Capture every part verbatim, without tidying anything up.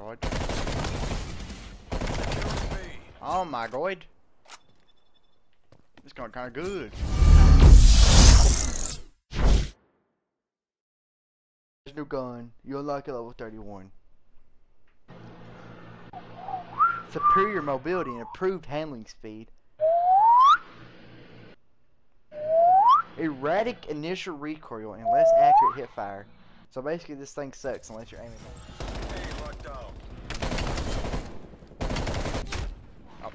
god. Oh my god. This going kinda good. There's new gun. You unlock it level thirty-one. Superior mobility and improved handling speed. Erratic initial recoil and less accurate hip fire. So basically this thing sucks unless you're aiming at it. Oh.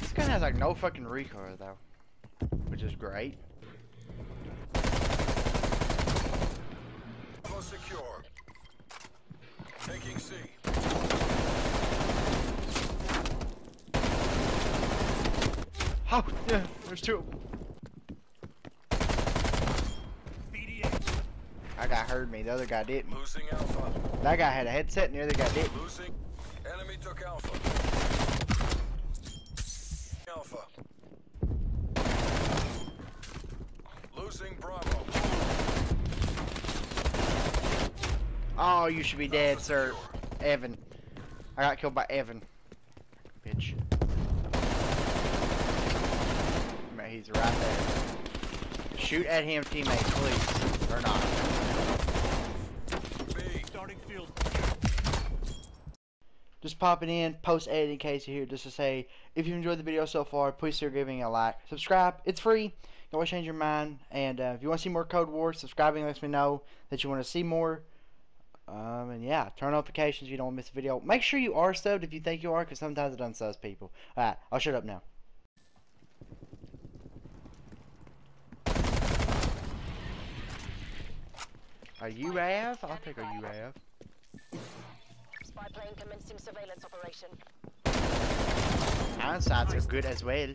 This gun has like no fucking recoil though. Which is great. Ammo secure. Taking C. Oh yeah, there's two. That guy heard me, the other guy didn't. Losing alpha. That guy had a headset and the other guy didn't. Losing. Enemy took alpha. Alpha. Losing Bravo. Oh, you should be dead, sir. Evan. I got killed by Evan. Bitch. Man, he's right there. Shoot at him, teammate, please. Or not. Just popping in, post edit in case you're here, just to say, if you enjoyed the video so far, please consider giving it a like. Subscribe, it's free, you can always change your mind, and uh, if you want to see more Code War, subscribing lets me know that you want to see more. Um, and yeah, turn on notifications if you don't want to miss a video. Make sure you are subbed if you think you are, because sometimes it unsubs people. Alright, I'll shut up now. A U A V? I'll take a U A V. Spy plane commencing surveillance operation. Ironsides are good as well.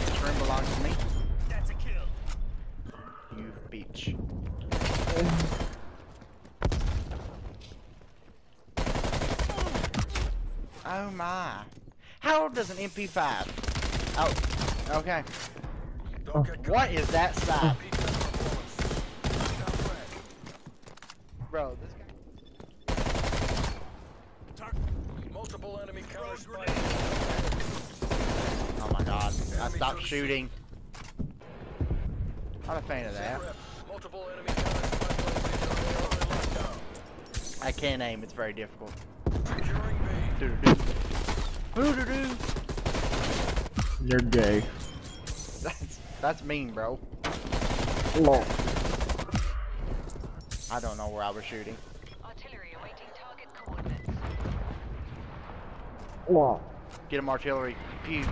This room belongs to me. That's a kill. You bitch. Oh. Oh my. How does an M P five? Oh, okay. What is that style? Bro, this guy. Multiple enemy counters. Oh my god. I stopped shooting. Not a fan of that. I can't aim, it's very difficult. You're gay. That's that's mean, bro. Lol. I don't know where I was shooting. Artillery awaiting target coordinates. Lol. Get him, artillery. Pew.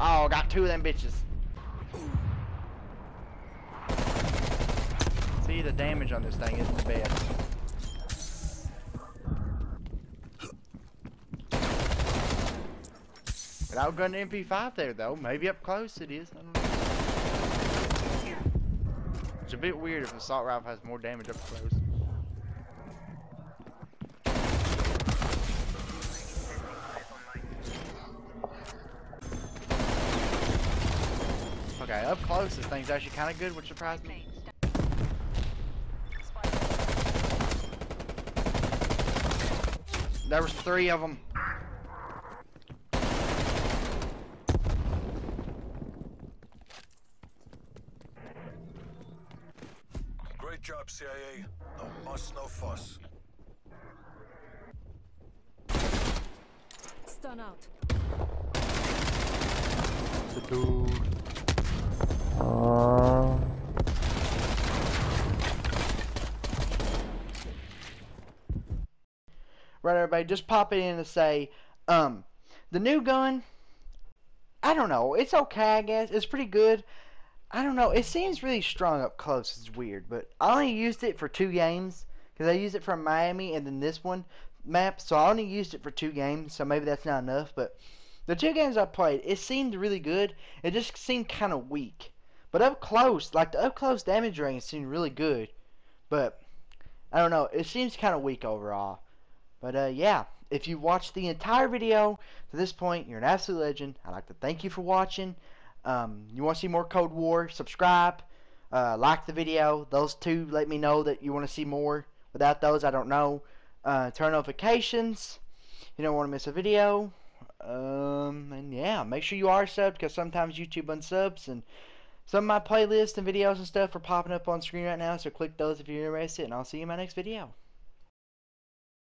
Oh, got two of them bitches. See, the damage on this thing isn't bad. But I'll gun an M P five there though. Maybe up close it is. I don't know. It's a bit weird if an assault rifle has more damage up close. Okay, up close this thing's actually kind of good, which surprised me. There was three of them. Good job, C I A. No muss, no fuss. Stun out. The dude. Uh... Right, everybody, just pop it in and say, um, the new gun, I don't know, it's okay, I guess. It's pretty good. I don't know, it seems really strong up close, it's weird, but I only used it for two games, because I used it from Miami and then this one map, so I only used it for two games, so maybe that's not enough, but the two games I played, it seemed really good, it just seemed kind of weak, but up close, like the up close damage range seemed really good, but I don't know, it seems kind of weak overall, but uh, yeah, if you watched the entire video to this point, you're an absolute legend. I'd like to thank you for watching. Um, you want to see more Code War, subscribe, uh, like the video. Those two let me know that you want to see more. Without those, I don't know. Uh, turn notifications. You don't want to miss a video. Um, and yeah, make sure you are subbed, because sometimes YouTube unsubs, and some of my playlists and videos and stuff are popping up on screen right now, so click those if you're interested, and I'll see you in my next video.